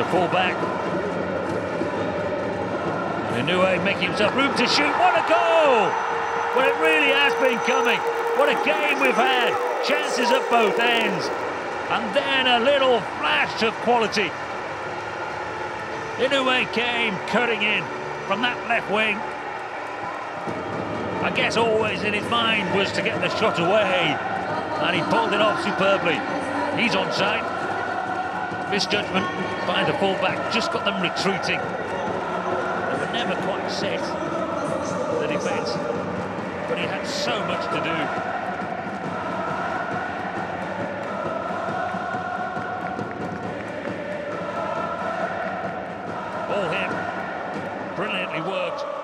the fullback. Inoue making himself room to shoot. What a goal! Well, it really has been coming. What a game we've had. Chances at both ends. And then a little flash of quality. Inoue came cutting in from that left wing. I guess always in his mind was to get the shot away. And he pulled it off superbly. He's onside. Misjudgment by the fullback. Just got them retreating. They were never quite set, the defence. But he had so much to do. All him. Brilliantly worked.